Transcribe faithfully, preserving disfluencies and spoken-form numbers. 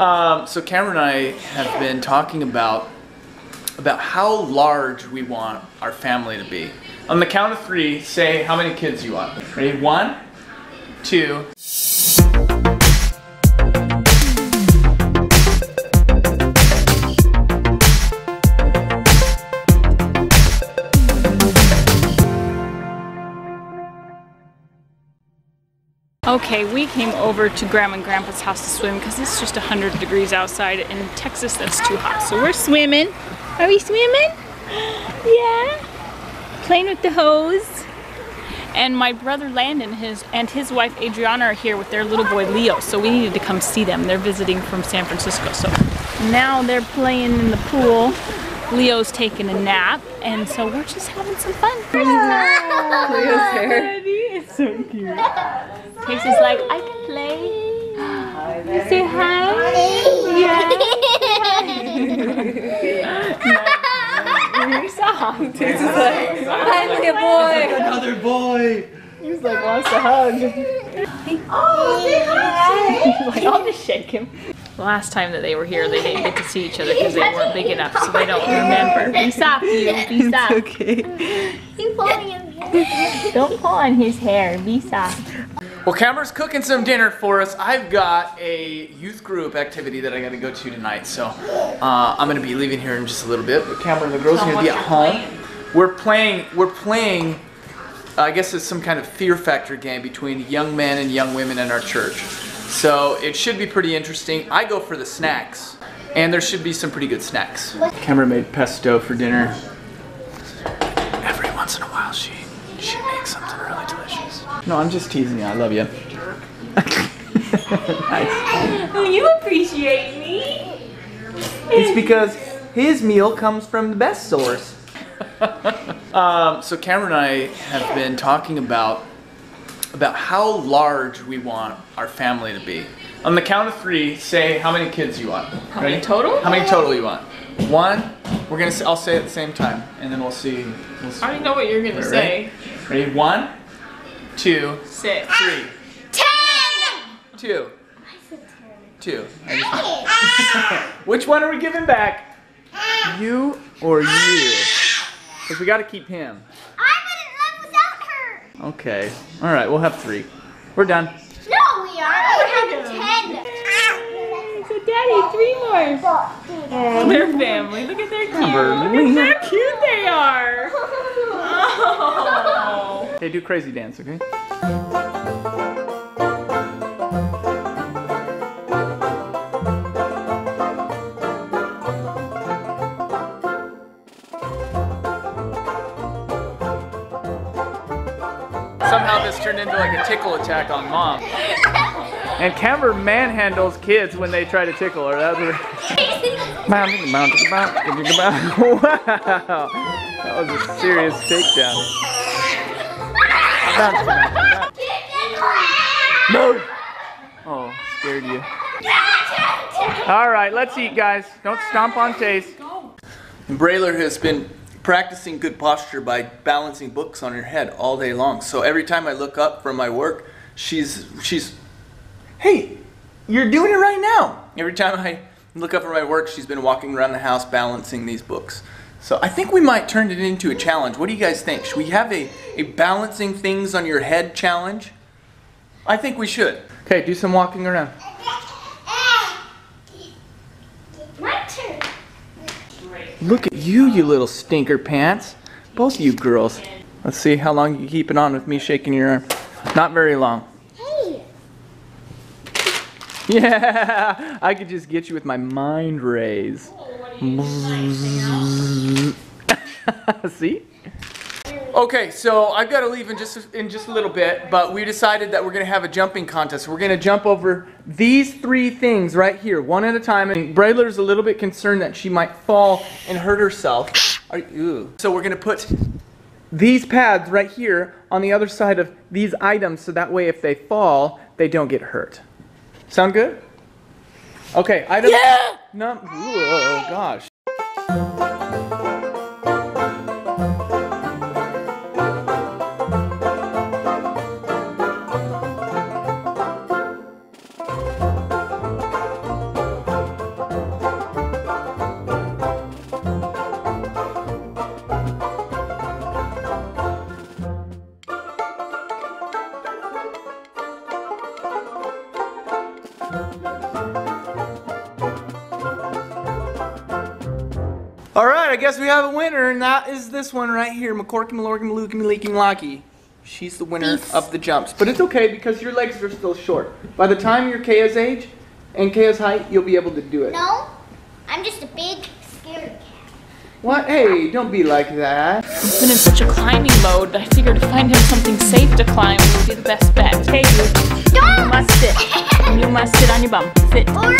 Um, so Cameron and I have been talking about about how large we want our family to be. On the count of three, say how many kids you want. Ready? One, two. Okay, we came over to Grandma and Grandpa's house to swim because it's just one hundred degrees outside, and in Texas that's too hot. So we're swimming. Are we swimming? Yeah. Playing with the hose. And my brother Landon his, and his wife Adriana are here with their little boy Leo, so we needed to come see them. They're visiting from San Francisco. So now they're playing in the pool. Leo's taking a nap, and so we're just having some fun. Oh, Leo's hair. It's so cute. Tayce is like, I can play. Hi, you say hi. Yeah. You saw him. Tayce is like, finally a boy. Another boy. He's like, wants to hug. Oh, say hi. Like, I'll just shake him. Last time that they were here, they didn't get to see each other because they weren't big enough, so they don't remember. Be soft, you. Be soft. It's okay. Keep pulling his hair. Don't pull on his hair. Be soft. Well, Camber's cooking some dinner for us. I've got a youth group activity that I gotta go to tonight, so uh, I'm gonna be leaving here in just a little bit. But Camber and the girls are gonna be at home. Playing? We're playing, we're playing, uh, I guess it's some kind of fear factor game between young men and young women in our church. So it should be pretty interesting. I go for the snacks, and there should be some pretty good snacks. Camber made pesto for dinner. Every once in a while, she she makes something really delicious. No, I'm just teasing you. I love you. Nice. Well, you appreciate me. It's because his meal comes from the best source. um, so Cameron and I have been talking about about how large we want our family to be. On the count of three, say how many kids you want. How Ready? many total? How many total you want? One. We're gonna. I'll say it at the same time, and then we'll see. We'll see. I already know what you're gonna Ready? say. Ready? One, two, six, three, ten, two, two. Which one are we giving back? You or you? Because we got to keep him. I'm in love without her. Okay. All right. We'll have three. We're done. No, we are. We're having ten. So, Daddy, three more. Their family. Look at their cute. Look at how cute they are. Oh. They do crazy dance. Okay. Somehow this turned into like a tickle attack on Mom. And Camber manhandles kids when they try to tickle her. That was wow. That was a serious takedown. No. Oh, scared you. All right, let's eat, guys. Don't stomp on Tayce. Brayler has been practicing good posture by balancing books on her head all day long. So every time I look up from my work, she's, she's, hey, you're doing it right now. Every time I look up from my work, she's been walking around the house balancing these books. So I think we might turn it into a challenge. What do you guys think? Should we have a, a balancing things on your head challenge? I think we should. Okay, do some walking around. Look at you, you little stinker pants. Both of you girls. Let's see how long you keep it on with me shaking your arm. Not very long. Hey. Yeah, I could just get you with my mind rays. Oh, see? Okay, so I've got to leave in just a, in just a little bit, but we decided that we're going to have a jumping contest. We're going to jump over these three things right here, one at a time. And Brayler's a little bit concerned that she might fall and hurt herself. So we're going to put these pads right here on the other side of these items, so that way if they fall, they don't get hurt. Sound good? Okay, item yeah! number. Oh, gosh. All right, I guess we have a winner, and that is this one right here, McCorky, Malorky, Malooky, Maleaky, Locky. She's the winner Beef. of the jumps, but it's okay because your legs are still short. By the time you're Kaya's age and Kaya's height, you'll be able to do it. No, I'm just a big, scared cat. What? Hey, don't be like that. He's been in such a climbing mode. I figured to find him something safe to climb would be the best bet. Hey, you, you must sit. You must sit on your bum. Sit. Or